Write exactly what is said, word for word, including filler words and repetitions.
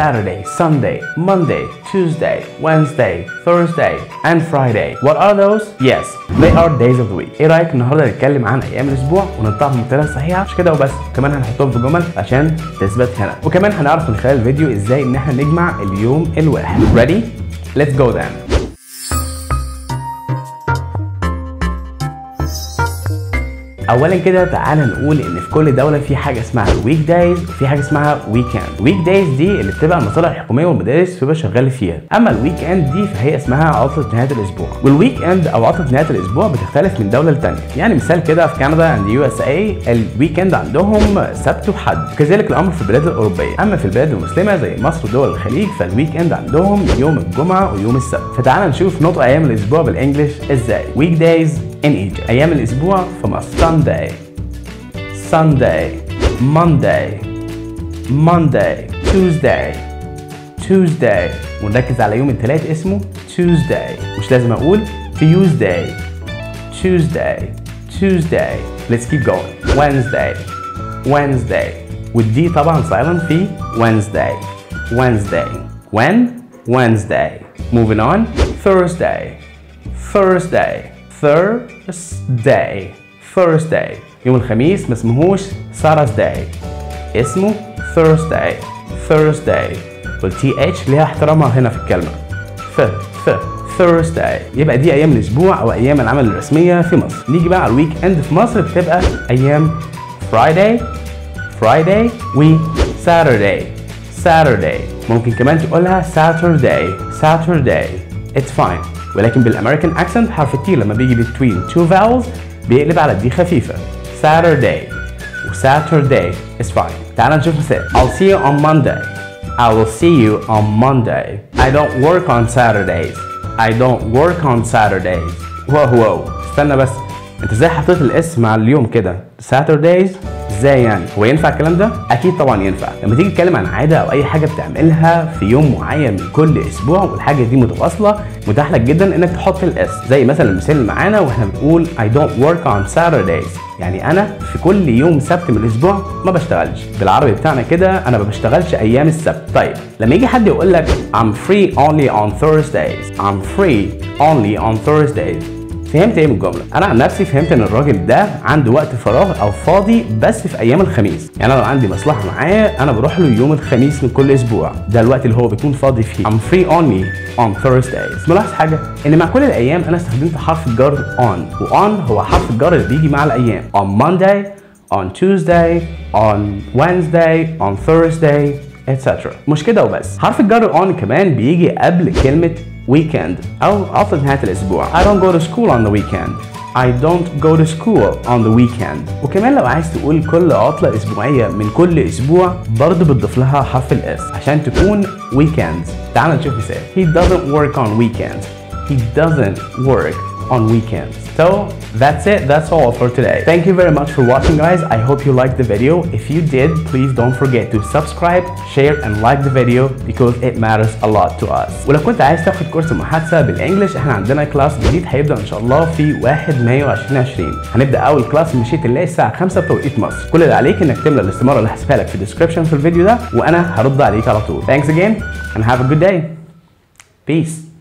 Saturday, Sunday, Monday, Tuesday, Wednesday, Thursday and Friday. What are those? Yes, they are days of the week. ايه رايك النهارده نتكلم عن ايام الاسبوع ونطبقهم بالطريقه الصحيحه مش كده وبس، كمان هنحطهم في جمل عشان تثبت هنا، وكمان هنعرف من خلال الفيديو ازاي ان احنا نجمع اليوم الواحد. Ready? Let's go then. اولا كده تعالى نقول ان في كل دوله في حاجه اسمها ويك دايز وفي حاجه اسمها ويكند. ويك دايز دي اللي بتبقى المصالح الحكوميه والمدارس بتبقى شغاله فيها، اما الويك اند دي فهي اسمها عطله نهايه الاسبوع، والويك اند او عطله نهايه الاسبوع بتختلف من دوله لثانيه. يعني مثال كده في كندا عند يو اس اي الويك اند عندهم سبت وحد، كذلك الامر في البلاد الاوروبيه. اما في البلاد المسلمه زي مصر ودول الخليج فالويك اند عندهم يوم الجمعه ويوم السبت. فتعالى نشوف نطق ايام الاسبوع بالانجلش ازاي. ويك دايز in Egypt. أيام الأسبوع في مصر Sunday Sunday Monday Monday Tuesday Tuesday ونركز على يوم الثلاث اسمه Tuesday، مش لازم أقول Tuesday Tuesday Tuesday. Let's keep going. Wednesday Wednesday ودي طبعا silent في Wednesday Wednesday when Wednesday. Moving on. Thursday Thursday Thursday Thursday يوم الخميس ما اسمهوش Saturday، اسمه Thursday Thursday، والتي اتش ليها احترامها هنا في الكلمة ف ف Thursday. يبقى دي أيام الأسبوع أو أيام العمل الرسمية في مصر. نيجي بقى على الويك إند في مصر بتبقى أيام Friday Friday و Saturday Saturday. ممكن كمان تقولها Saturday Saturday It's fine، ولكن بالامريكان اكسنت حرف التي لما بيجي بين تو فاولز بيقلب على الدي خفيفه. Saturday و Saturday is fine. تعال نشوف مثال. I'll see you on Monday. I will see you on Monday. I don't work on Saturdays. I don't work on Saturdays. واو واو استنى بس، انت ازاي حطيت الاسم على اليوم كده Saturdays؟ ازاي يعني؟ هو ينفع الكلام ده؟ اكيد طبعا ينفع. لما تيجي تتكلم عن عاده او اي حاجه بتعملها في يوم معين من كل اسبوع والحاجه دي متواصله متاح لك جدا انك تحط الاس، زي مثلا المثال اللي معانا واحنا بنقول I don't work on Saturdays، يعني انا في كل يوم سبت من الاسبوع ما بشتغلش. بالعربي بتاعنا كده انا ما بشتغلش ايام السبت. طيب لما يجي حد يقول لك I'm free only on Thursdays I'm free only on Thursdays، فهمت ايه من الجمله؟ انا عن نفسي فهمت ان الراجل ده عنده وقت فراغ او فاضي بس في ايام الخميس، يعني انا لو عندي مصلحه معاه انا بروح له يوم الخميس من كل اسبوع، ده الوقت اللي هو بيكون فاضي فيه. I'm free only on Thursdays. ملاحظ حاجه؟ ان مع كل الايام انا استخدمت حرف الجر on، وon هو حرف الجر اللي بيجي مع الايام. on Monday, on Tuesday, on Wednesday, on Thursday, et cetera. مش كده وبس، حرف الجر on كمان بيجي قبل كلمه weekend أو عطلة نهاية الأسبوع. I don't go to school on the weekend. I don't go to school on the weekend. وكمان لو عايز تقول كل عطلة أسبوعية من كل أسبوع برضه بتضيف لها حرف الإس عشان تكون weekends. تعال نشوف مثال. He doesn't work on weekends. He doesn't work on weekends. So that's it, that's all for today. Thank you very much for watching guys. I hope you liked the video. If you did, please don't forget to subscribe, share and like the video because it matters a lot to us. ولو كنت عايز تاخد كورس المحادثه بالانجلش احنا عندنا كلاس جديد هيبدا ان شاء الله في واحد مايو ألفين وعشرين. هنبدا اول كلاس مشيت الليل الساعه خمسة بتوقيت مصر. كل اللي عليك انك تملى الاستماره اللي هسيبها لك في الديسكربشن في الفيديو ده وانا هرد عليك على طول. Thanks again and have a good day. Peace.